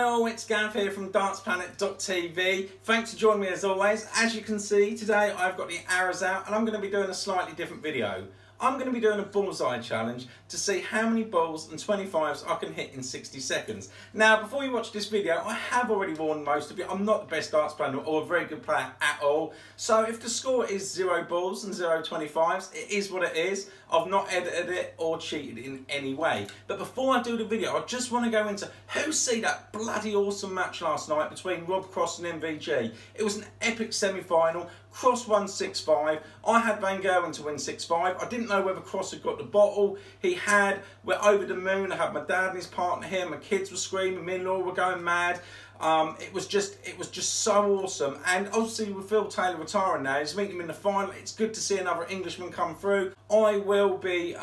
Hi all, it's Gav here from DartsPlanet.tv. Thanks for joining me as always. As you can see, today I've got the arrows out and I'm going to be doing a slightly different video. I'm going to be doing a bullseye challenge to see how many balls and 25s I can hit in 60 seconds. Now, before you watch this video, I have already warned most of you, I'm not the best darts player or a very good player at all. So if the score is 0 balls and 0 25s, it is what it is. I've not edited it or cheated in any way. But before I do the video, I just want to go into who see that bloody awesome match last night between Rob Cross and MVG. It was an epic semi-final. Cross won 6-5. I had Van Gerwen to win 6-5. I didn't know whether Cross had got the bottle. He had. We're over the moon. I had my dad and his partner here. My kids were screaming. Me and Laura were going mad. It was just so awesome. And obviously with Phil Taylor retiring now, he's meeting him in the final. It's good to see another Englishman come through. I will be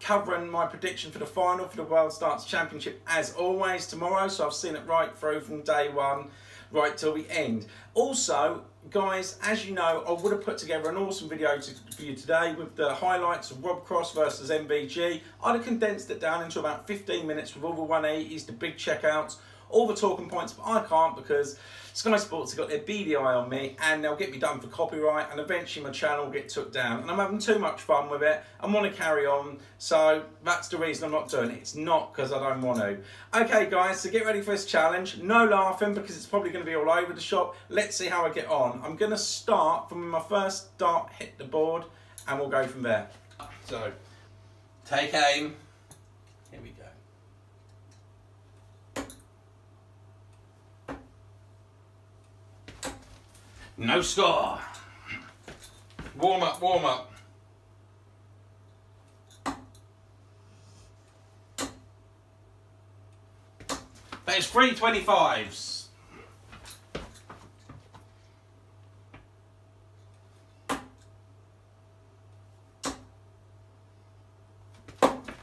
covering my prediction for the final for the World Stars Championship as always tomorrow. So I've seen it right through from day one right till the end. Also, guys, as you know, I would have put together an awesome video for you today with the highlights of Rob Cross versus MVG. I'd have condensed it down into about 15 minutes with all the 180s, the big checkouts, all the talking points, but I can't because Sky Sports have got their BDI on me and they'll get me done for copyright and eventually my channel will get took down and I'm having too much fun with it. I want to carry on, so that's the reason I'm not doing it. It's not because I don't want to. Okay guys, so get ready for this challenge. No laughing because it's probably going to be all over the shop. Let's see how I get on. I'm going to start from my first dart hit the board and we'll go from there. So, take aim. Here we go. No star. Warm up, warm up. That is 3 25s.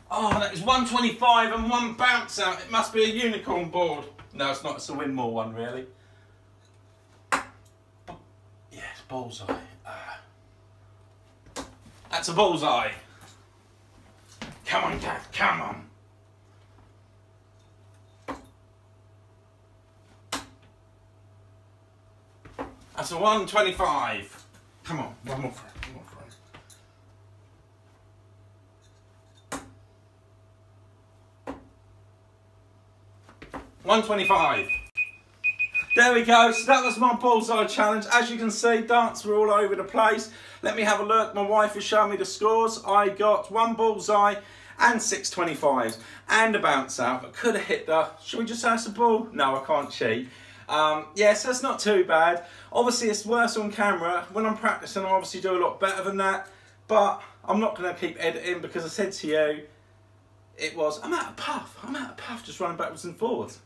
Oh, that is 125 and one bounce out. It must be a unicorn board. No, it's not. It's a Winmore one, really. Bullseye. That's a bullseye. Come on, Gav, come on. That's a 125. Come on, one more frame, one more frame. 125. There we go, so that was my bullseye challenge. As you can see, darts were all over the place. Let me have a look, my wife has shown me the scores. I got one bullseye and 6 25s and a bounce out, but could have hit the, should we just ask the ball? No, I can't cheat. Yeah, so that's not too bad. Obviously it's worse on camera. When I'm practicing, I obviously do a lot better than that, but I'm not gonna keep editing because I said to you, it was, I'm out of puff, just running backwards and forwards.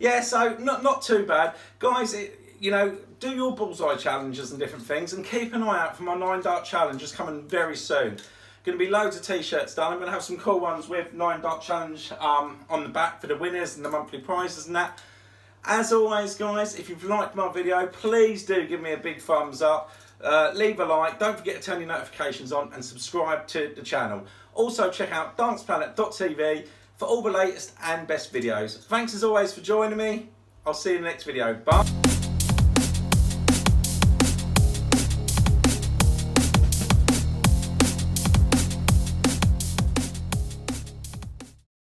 Yeah, so not too bad. Guys, you know, do your bullseye challenges and different things and keep an eye out for my 9-dart challenges coming very soon. Going to be loads of t-shirts done. I'm going to have some cool ones with 9-dart challenge on the back for the winners and the monthly prizes and that. As always, guys, if you've liked my video, please do give me a big thumbs up. Leave a like, don't forget to turn your notifications on and subscribe to the channel. Also, check out danceplanet.tv for all the latest and best videos. Thanks as always for joining me. I'll see you in the next video. Bye.